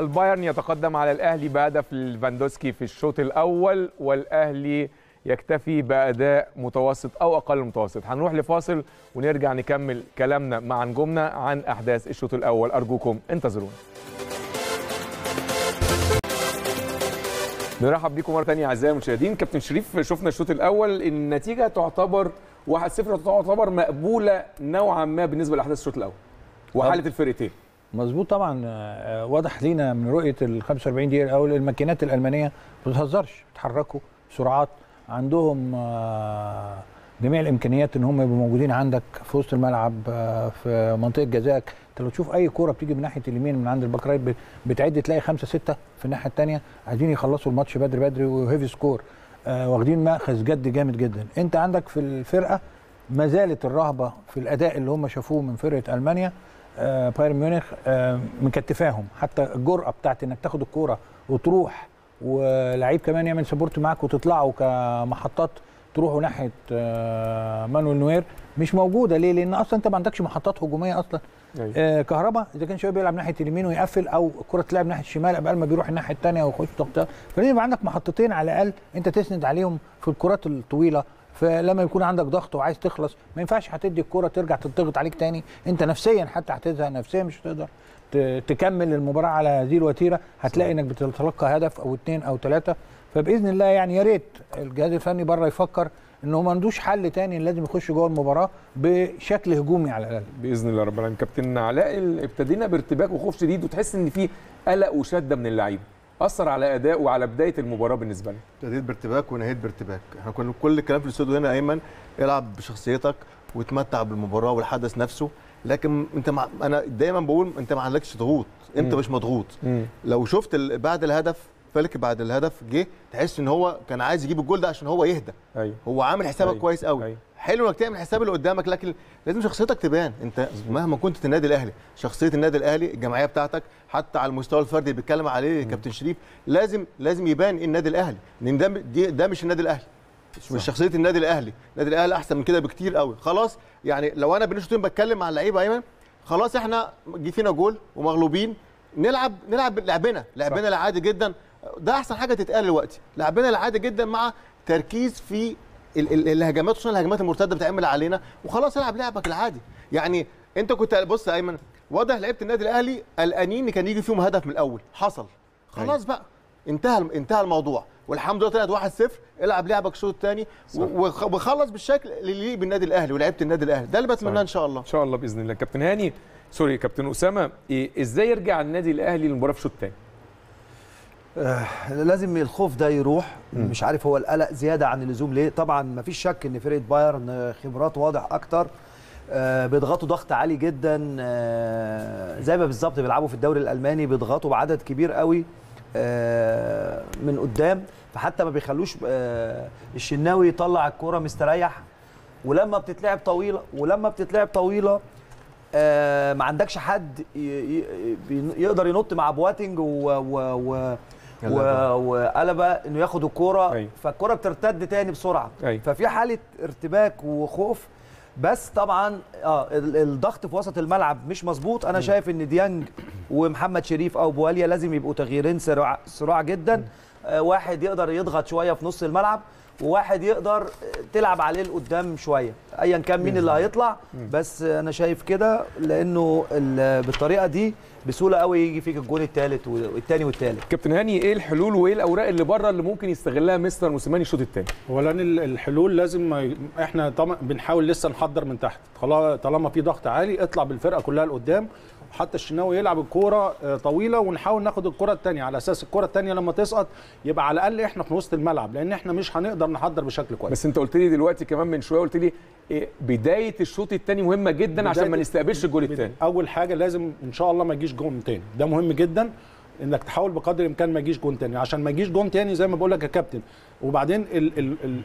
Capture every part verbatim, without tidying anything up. البايرن يتقدم على الأهلي بهدف ليفاندوسكي في الشوط الأول، والأهلي يكتفي بأداء متوسط أو أقل متوسط. هنروح لفاصل ونرجع نكمل كلامنا مع نجومنا عن أحداث الشوط الأول، أرجوكم انتظرونا. نرحب بكم مرة تانية أعزائي المشاهدين. كابتن شريف، شفنا الشوط الأول، النتيجة تعتبر واحد صفر، تعتبر مقبولة نوعا ما بالنسبة لأحداث الشوط الأول وحالة الفرقتين. مظبوط طبعا، واضح لينا من رؤية ال خمسة وأربعين دقيقة الأول الماكينات الألمانية ما بتهزرش، بيتحركوا سرعات، عندهم جميع الامكانيات ان هم يبقوا موجودين عندك في وسط الملعب في منطقه جزائك. انت لو تشوف اي كوره بتيجي من ناحيه اليمين من عند الباك رايت بتعد تلاقي خمسه سته في الناحيه الثانيه، عايزين يخلصوا الماتش بدري بدري وهيفي سكور، واخدين مأخذ جد جامد جدا. انت عندك في الفرقه ما زالت الرهبه في الاداء اللي هم شافوه من فرقه المانيا، بايرن ميونخ مكتفاهم، حتى الجرأه بتاعت انك تاخد الكوره وتروح ولعيب كمان يعمل سبورت معاك وتطلعوا كمحطات تروحوا ناحيه مانويل نوير مش موجوده. ليه؟ لان اصلا انت ما عندكش محطات هجوميه اصلا. أيوة. كهرباء اذا كان شويه بيلعب ناحيه اليمين ويقفل، او الكره تلعب ناحيه الشمال قبل ما بيروح الناحيه الثانيه ويخش تغطيه، فلازم يبقى عندك محطتين على الاقل انت تسند عليهم في الكرات الطويله. فلما يكون عندك ضغط وعايز تخلص ما ينفعش هتدي الكره ترجع تضغط عليك تاني، انت نفسيا حتى هتزهق، نفسيا مش هتقدر تكمل المباراه على هذه الوتيره، هتلاقي انك بتتلقى هدف او اثنين او ثلاثه. فباذن الله يعني يا ريت الجهاز الفني بره يفكر انه ما عندوش حل تاني، لازم يخش جوه المباراه بشكل هجومي على الاقل باذن الله رب العالمين. كابتن علاء، ابتدينا بارتباك وخوف شديد وتحس ان في قلق وشده من اللعيبه، اثر على اداء وعلى بدايه المباراه بالنسبه لنا. ابتديت بارتباك ونهيت بارتباك، احنا كنا كل الكلام في الاستوديو هنا ايمن العب بشخصيتك وتمتع بالمباراه والحدث نفسه، لكن انت مع... انا دايما بقول انت ما عندكش ضغوط، انت م. مش مضغوط. م. لو شفت ال... بعد الهدف فلك بعد الهدف جه تحس ان هو كان عايز يجيب الجول ده عشان هو يهدى. أيوه. هو عامل حسابك. أيوه. كويس قوي. أيوه. حلو انك تعمل حساب اللي قدامك، لكن لازم شخصيتك تبان. انت مهما كنت في النادي الاهلي، شخصيه النادي الاهلي الجماعيه بتاعتك حتى على المستوى الفردي اللي بيتكلم عليه كابتن شريف لازم لازم يبان النادي الاهلي، لان ده ده مش النادي الاهلي، مش شخصيه النادي الاهلي. النادي الاهلي احسن من كده بكتير قوي. خلاص يعني لو انا بين الشوطين بتكلم مع اللعيبه ايمن، خلاص احنا جه فينا جول ومغلوبين، نلعب نلعب لعبنا لعبنا العادي جدا. ده احسن حاجه تتقال دلوقتي، لعبنا العادي جدا مع تركيز في الهجمات، خصوصا الهجمات المرتده بتعمل علينا، وخلاص العب لعبك العادي. يعني انت كنت بص يا ايمن، واضح لعيبه النادي الاهلي قلقانين كان يجي فيهم هدف من الاول، حصل خلاص بقى انتهى انتهى الموضوع، والحمد لله طلعت واحد صفر. العب لعبك الشوط الثاني وخلص بالشكل اللي يليق بالنادي الاهلي ولعيبه النادي الاهلي، ده اللي بتمناه ان شاء الله. ان شاء الله باذن الله. كابتن هاني سوري كابتن اسامه، إيه ازاي يرجع النادي الاهلي للمباراه في الشوط الثاني؟ آه لازم الخوف ده يروح. م. مش عارف هو القلق زياده عن اللزوم ليه؟ طبعا ما فيش شك ان فرقه بايرن خبرات واضح اكتر، آه بيضغطوا ضغط عالي جدا، آه زي ما بالظبط بيلعبوا في الدوري الالماني، بيضغطوا بعدد كبير قوي آه من قدام، فحتى ما بيخلوش آه الشناوي يطلع الكوره مستريح، ولما بتتلعب طويله ولما بتتلعب طويله آه ما عندكش حد يقدر ينط مع بواتنج و, و وقلبه انه ياخد الكوره. أيوه. فالكوره بترتد تاني بسرعه. أيوه. ففي حاله ارتباك وخوف، بس طبعا اه الضغط في وسط الملعب مش مظبوط. انا م. شايف ان ديانج ومحمد شريف او بواليا لازم يبقوا تغييرين سرع سرعه جدا، آه واحد يقدر يضغط شويه في نص الملعب، وواحد يقدر تلعب عليه لقدام شويه ايا كان مين اللي هيطلع. بس انا شايف كده، لانه بالطريقه دي بسهوله قوي يجي فيك الجون الثالث والثاني والثالث. كابتن هاني، ايه الحلول وايه الاوراق اللي بره اللي ممكن يستغلها مستر موسيماني الشوط الثاني؟ اولا الحلول لازم احنا طبعا بنحاول لسه نحضر من تحت، طالما في ضغط عالي اطلع بالفرقه كلها لقدام، حتى الشناوي يلعب الكوره طويله ونحاول ناخد الكوره الثانيه، على اساس الكوره الثانيه لما تسقط يبقى على الاقل احنا في وسط الملعب، لان احنا مش هنقدر نحضر بشكل كويس. بس انت قلت لي دلوقتي كمان من شويه، قلت لي بدايه الشوط الثاني مهمه جدا عشان ما نستقبلش الجول الثاني. اول حاجه لازم ان شاء الله ما يجيش جون ثاني، ده مهم جدا انك تحاول بقدر الامكان ما يجيش جون ثاني، عشان ما يجيش جون ثاني زي ما بقول لك يا كابتن. وبعدين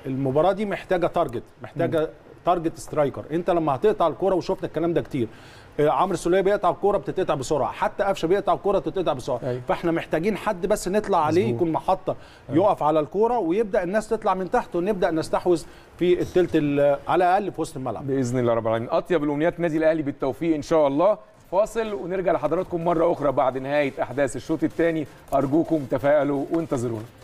المباراه دي محتاجه تارجت، محتاجه تارجت سترايكر. انت لما هتقطع الكوره، وشفنا الكلام ده كتير، عمرو السوليه بيقطع الكوره بتتقطع بسرعه، حتى قفشه بيقطع الكوره بتتقطع بسرعه. أيوة. فاحنا محتاجين حد بس نطلع عليه يكون محطه. أيوة. يقف على الكوره ويبدا الناس تطلع من تحته، ونبدا نستحوذ في الثلث على الاقل في وسط الملعب باذن الله رب العالمين. اطيب الامنيات النادي الاهلي بالتوفيق ان شاء الله فاصل ونرجع لحضراتكم مرة أخرى بعد نهاية أحداث الشوط الثاني. أرجوكم تفاءلوا وانتظرونا.